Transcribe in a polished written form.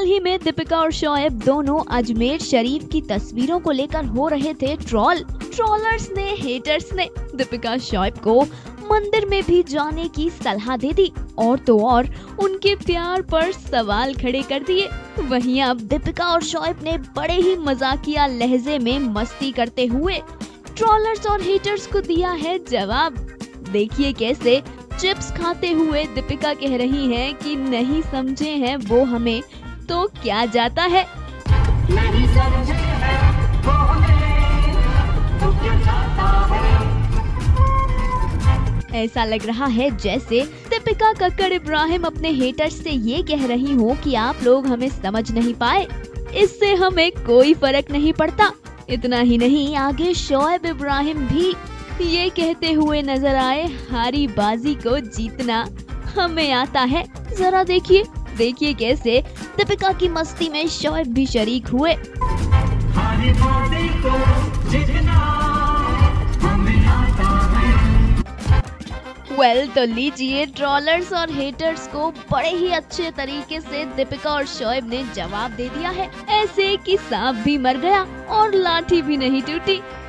हाल ही में दीपिका और शोएब दोनों अजमेर शरीफ की तस्वीरों को लेकर हो रहे थे ट्रोल। ट्रोलर्स ने, हेटर्स ने दीपिका शोएब को मंदिर में भी जाने की सलाह दे दी और तो और उनके प्यार पर सवाल खड़े कर दिए। वहीं अब दीपिका और शोएब ने बड़े ही मजाकिया लहजे में मस्ती करते हुए ट्रोलर्स और हेटर्स को दिया है जवाब। देखिए कैसे चिप्स खाते हुए दीपिका कह रही हैं कि नहीं समझे हैं वो हमें तो क्या जाता है। ऐसा लग रहा है जैसे दीपिका कक्कर इब्राहिम अपने हेटर्स से ये कह रही हो कि आप लोग हमें समझ नहीं पाए, इससे हमें कोई फर्क नहीं पड़ता। इतना ही नहीं, आगे शोएब इब्राहिम भी ये कहते हुए नजर आए, हारी बाजी को जीतना हमें आता है। जरा देखिए कैसे दीपिका की मस्ती में शोएब भी शरीक हुए। हारी बाजी को जीतना हमें आता है। तो लीजिए, ट्रोलर्स और हेटर्स को बड़े ही अच्छे तरीके से दीपिका और शोएब ने जवाब दे दिया है, ऐसे कि सांप भी मर गया और लाठी भी नहीं टूटी।